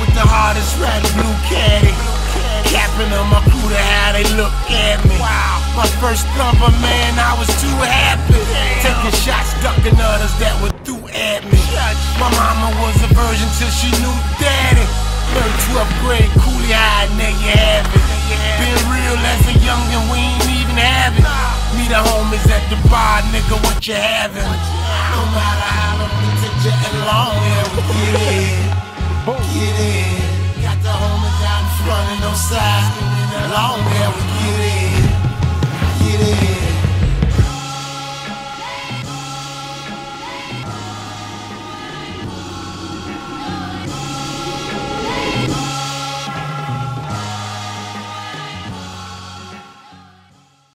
with the hardest red and blue caddy. Capping on my crew to how they look at me. My first number, man, I was too happy. Taking shots, ducking others that were through at me. My mama was a virgin till she knew daddy. 12th grade, coolie high, nigga, you have it. Been real as a youngin', we ain't even have it. Meet the homies at the bar, nigga, what you having? No matter how long we took you and long, yeah, we get in, get in. Got the homies out in front and no sides, long, yeah, we get in.